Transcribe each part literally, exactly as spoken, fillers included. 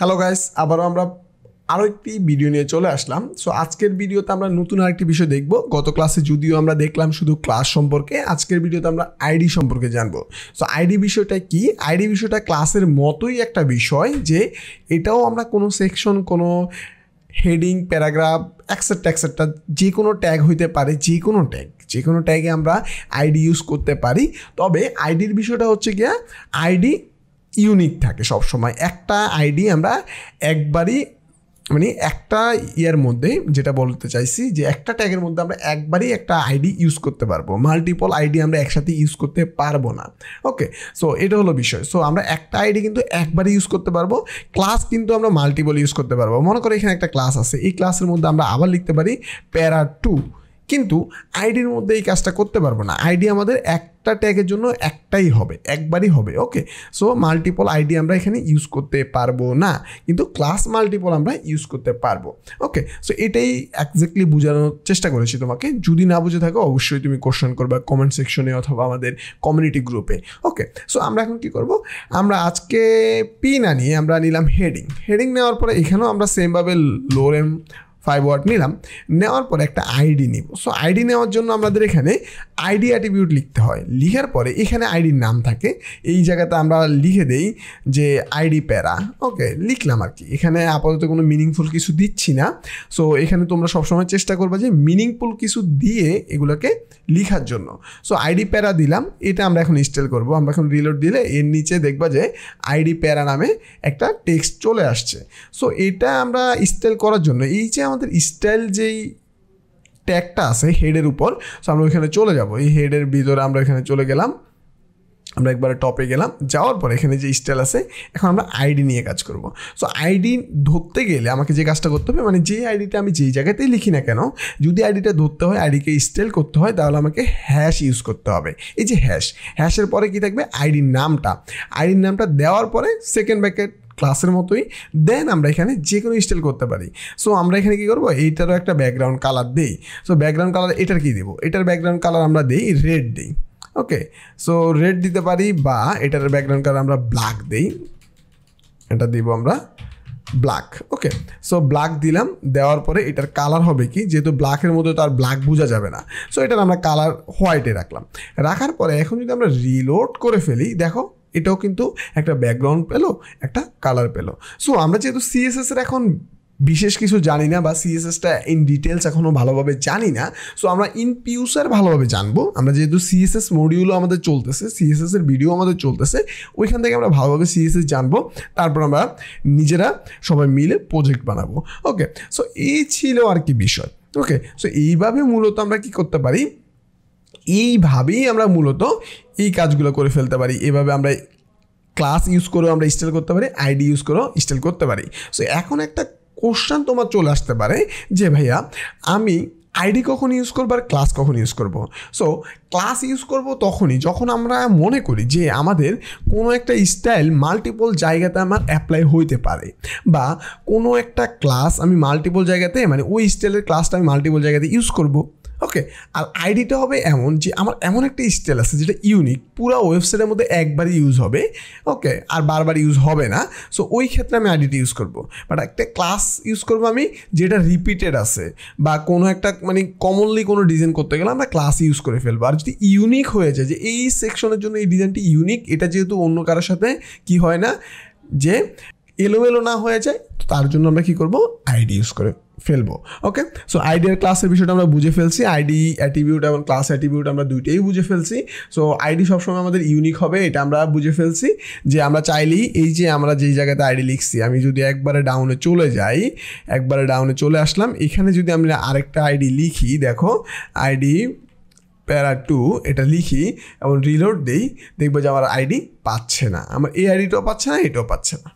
Hello guys আবারো আমরা আরো একটি ভিডিও নিয়ে চলে আসলাম সো আজকের ভিডিওতে আমরা নতুন আরেকটি বিষয় দেখব গত ক্লাসে যদিও আমরা দেখলাম শুধু ক্লাস সম্পর্কে আজকের ভিডিওতে আমরা আইডি সম্পর্কে জানব সো আইডি বিষয়টা কি আইডি বিষয়টা ক্লাসের মতোই একটা বিষয় যে এটাও আমরা কোনো সেকশন কোনো হেডিং প্যারাগ্রাফ এক্সেট্রা এক্সেট্রা যে কোনো ট্যাগ হইতে পারে যে কোনো ট্যাগ যে কোনো ট্যাগে আমরা আইডি ইউজ করতে পারি তবে আইডির বিষয়টা হচ্ছে কি আইডি ইউনিক থাকে সব সময় একটা আইডি আমরা একবারই মানে একটা ইয়ার মধ্যে যেটা বলতে চাইছি যে একটা ট্যাগের মধ্যে আমরা একবারই একটা আইডি ইউজ করতে পারবো মাল্টিপল আইডি আমরা একসাথে ইউজ করতে পারবো না ওকে সো এটা হলো বিষয় সো আমরা একটা আইডি কিন্তু একবারই ইউজ করতে পারবো ক্লাস কিন্তু আমরা মাল্টিপল ইউজ করতে পারবো মনে করো এখানে একটা ক্লাস আছে এই ক্লাসের মধ্যে আমরা আবার লিখতে পারি প্যারা টু কিন্তু আইডির মধ্যে এই কাজটা করতে পারবো না আইডি আমাদের একটা ট্যাগের জন্য একটাই হবে একবারই হবে ওকে সো মাল্টিপল আইডি আমরা এখানে ইউজ করতে পারবো না কিন্তু ক্লাস মাল্টিপল আমরা ইউজ করতে পারবো ওকে সো এটাই এক্স্যাক্টলি বোঝানোর চেষ্টা করেছি তোমাকে যদি না বুঝে থাকো অবশ্যই তুমি কোশ্চেন করবা কমেন্ট সেকশনে অথবা আমাদের কমিউনিটি গ্রুপে ওকে সো আমরা এখন কী করবো আমরা আজকে পি না নিয়ে আমরা নিলাম হেডিং হেডিং নেওয়ার পরে এখানেও আমরা সেমভাবে লোর এম ফাইভ ওয়ার্ড নিলাম নেওয়ার পরে একটা আইডি নিব সো আইডি নেওয়ার জন্য আমাদের এখানে আইডি অ্যাট্রিবিউট লিখতে হয় লিখার পরে এখানে আইডির নাম থাকে এই জায়গাতে আমরা লিখে দেই যে আইডি প্যারা ওকে লিখলাম আর কি এখানে আপাতত কোনো মিনিংফুল কিছু দিচ্ছি না সো এখানে তোমরা সবসময় চেষ্টা করবে যে মিনিংফুল কিছু দিয়ে এগুলোকে লিখার জন্য সো আইডি প্যারা দিলাম এটা আমরা এখন ইনস্টল করব আমরা এখন রিলোড দিলে এর নিচে দেখবা যে আইডি প্যারা নামে একটা টেক্সট চলে আসছে সো এটা আমরা ইনস্টল করার জন্য এই যে আমাদের স্টাইল যেই ট্যাগটা আছে হেডের উপর সো আমরা ওইখানে চলে যাব এই হেডের ভিতরে আমরা এখানে চলে গেলাম আমরা একবারে টপে গেলাম যাওয়ার পরে এখানে যে স্টাইল আছে এখন আমরা আইডি নিয়ে কাজ করব সো আইডি ধরতে গেলে আমাকে যে কাজটা করতে হবে মানে যে আইডিটা আমি যেই জায়গাতেই লিখি না কেন যদি আইডিটা ধরতে হয় আইডিকে স্টাইল করতে হয় তাহলে আমাকে হ্যাশ ইউজ করতে হবে এই যে হ্যাশ হ্যাশের পরে কি থাকবে আইডির নামটা আইডির নামটা দেওয়ার পরে সেকেন্ড ব্র্যাকেট ক্লাসের মতোই দেন আমরা এখানে যে কোনো ইনস্টল করতে পারি সো আমরা এখানে কী করবো এইটারও একটা ব্যাকগ্রাউন্ড কালার দিই সো ব্যাকগ্রাউন্ড কালার এটার কী দেবো এটার ব্যাকগ্রাউন্ড কালার আমরা দিই রেড দিই ওকে সো রেড দিতে পারি বা এটার ব্যাকগ্রাউন্ড কালার আমরা ব্ল্যাক দিই এটা দিব আমরা ব্ল্যাক ওকে সো ব্ল্যাক দিলাম দেওয়ার পরে এটার কালার হবে কি যেহেতু ব্ল্যাকের মধ্যে তো আর ব্ল্যাক বোঝা যাবে না সো এটার আমরা কালার হোয়াইটে রাখলাম রাখার পরে এখন যদি আমরা রিলোড করে ফেলি দেখো এটাও কিন্তু একটা ব্যাকগ্রাউন্ড পেলো একটা কালার পেলো সো আমরা যেহেতু সিএসএস এর এখন বিশেষ কিছু জানি না বা সিএসএসটা ইন ডিটেলস এখনও ভালোভাবে জানি না সো আমরা ইন ফিউচার ভালোভাবে জানবো আমরা যেহেতু সিএসএস মডিউলও আমাদের চলতেছে সিএসএস এর ভিডিও আমাদের চলতেছে ওইখান থেকে আমরা ভালোভাবে সিএসএস জানবো তারপর আমরা নিজেরা সবাই মিলে প্রজেক্ট বানাবো ওকে সো এই ছিল আর কি বিষয় ওকে সো এইভাবে মূলত আমরা কি করতে পারি এইভাবেই আমরা মূলত এই কাজগুলো করে ফেলতে পারি এভাবে আমরা ক্লাস ইউজ করেও আমরা ইনস্টল করতে পারি আইডি ইউজ করেও ইনস্টল করতে পারি সো এখন একটা কোশ্চেন তোমার চলে আসতে পারে যে ভাইয়া আমি আইডি কখন ইউজ করবো আর ক্লাস কখন ইউজ করব সো ক্লাস ইউজ করব তখনই যখন আমরা মনে করি যে আমাদের কোনো একটা স্টাইল মাল্টিপল জায়গাতে আমার অ্যাপ্লাই হইতে পারে বা কোনো একটা ক্লাস আমি মাল্টিপল জায়গাতে মানে ওই স্টাইলের ক্লাসটা আমি মাল্টিপল জায়গাতে ইউজ করব ওকে আর আইডিটা হবে এমন যে আমার এমন একটা স্টাইল আছে যেটা ইউনিক পুরো ওয়েবসাইটের মধ্যে একবারই ইউজ হবে ওকে আর বারবার ইউজ হবে না সো ওই ক্ষেত্রে আমি আইডিটা ইউজ করব বাট একটা ক্লাস ইউজ করব আমি যেটা রিপিটেড আছে বা কোনো একটা মানে কমনলি কোনো ডিজাইন করতে গেলে আমরা ক্লাস ইউজ করে ফেলবো আর যদি ইউনিক হয়ে যায় যে এই সেকশনের জন্য এই ডিজাইনটি ইউনিক এটা যেহেতু অন্য কারোর সাথে কি হয় না যে এলোমেলো না হয়ে যায় তার জন্য আমরা কী করবো আইডি ইউজ করে ফেলবো ওকে সো আইডি আর ক্লাসের বিষয়টা আমরা বুঝে ফেলছি আইডি অ্যাট্রিবিউট এবং ক্লাস অ্যাট্রিবিউট আমরা দুইটাই বুঝে ফেলছি সো আইডি সবসময় আমাদের ইউনিক হবে এটা আমরা বুঝে ফেলছি যে আমরা চাইলেই এই যে আমরা যেই জায়গাতে আইডি লিখছি আমি যদি একবারে ডাউনে চলে যাই একবারে ডাউনে চলে আসলাম এখানে যদি আমরা আরেকটা আইডি লিখি দেখো আইডি প্যারা টু এটা লিখি এবং রিলোড দিই দেখবো যে আমার আইডি পাচ্ছে না আমার এই আইডিটাও পাচ্ছে না এটাও পাচ্ছে না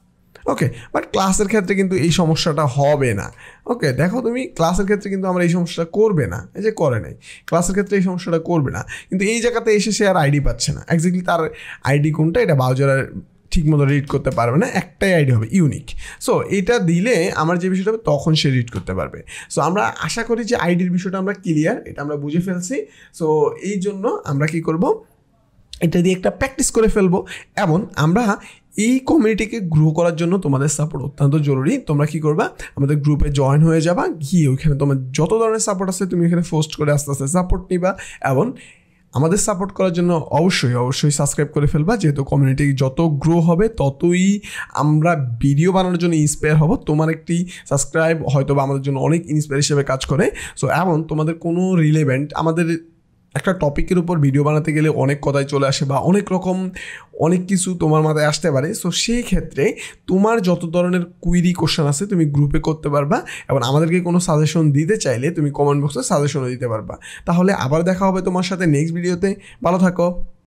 ওকে বাট ক্লাসের ক্ষেত্রে কিন্তু এই সমস্যাটা হবে না ওকে দেখো তুমি ক্লাসের ক্ষেত্রে কিন্তু আমরা এই সমস্যাটা করবে না এই যে করে নাই ক্লাসের ক্ষেত্রে এই সমস্যাটা করবে না কিন্তু এই জায়গাতে এসে সে আর আইডি পাচ্ছে না এক্স্যাক্টলি তার আইডি কোনটা এটা ব্রাউজারের ঠিকমতো রিড করতে পারবে না একটাই আইডি হবে ইউনিক সো এটা দিলে আমার যে বিষয়টা হবে তখন সে রিড করতে পারবে সো আমরা আশা করি যে আইডির বিষয়টা আমরা ক্লিয়ার এটা আমরা বুঝে ফেলছি সো এই জন্য আমরা কী করবো এটা দিয়ে একটা প্র্যাকটিস করে ফেলবো এবং আমরা এই কমিউনিটিকে গ্রো করার জন্য তোমাদের সাপোর্ট অত্যন্ত জরুরি। তোমরা কি করবা, আমাদের গ্রুপে জয়েন হয়ে যাবা, গিয়ে ওইখানে তোমার যত ধরনের সাপোর্ট আছে তুমি এখানে পোস্ট করে আস্তে আস্তে সাপোর্ট নিবা, এবং আমাদের সাপোর্ট করার জন্য অবশ্যই অবশ্যই সাবস্ক্রাইব করে ফেলবা। যেহেতু কমিউনিটি যত গ্রো হবে ততই আমরা ভিডিও বানানোর জন্য ইন্সপায়ার হব। তোমার একটি সাবস্ক্রাইব হয়তো বা আমাদের জন্য অনেক ইন্সপায়ার হিসেবে কাজ করে। সো এমন তোমাদের কোনো রিলেভেন্ট, আমাদের একটা টপিকের উপর ভিডিও বানাতে গেলে অনেক কথাই চলে আসে বা অনেক রকম অনেক কিছু তোমার মাথায় আসতে পারে। সো সেই ক্ষেত্রে তোমার যত ধরনের কুইরি কোশ্চেন আছে তুমি গ্রুপে করতে পারবা, এবং আমাদেরকে কোনো সাজেশন দিতে চাইলে তুমি কমেন্ট বক্সে সাজেশনও দিতে পারবা। তাহলে আবার দেখা হবে তোমার সাথে নেক্সট ভিডিওতে। ভালো থাকো।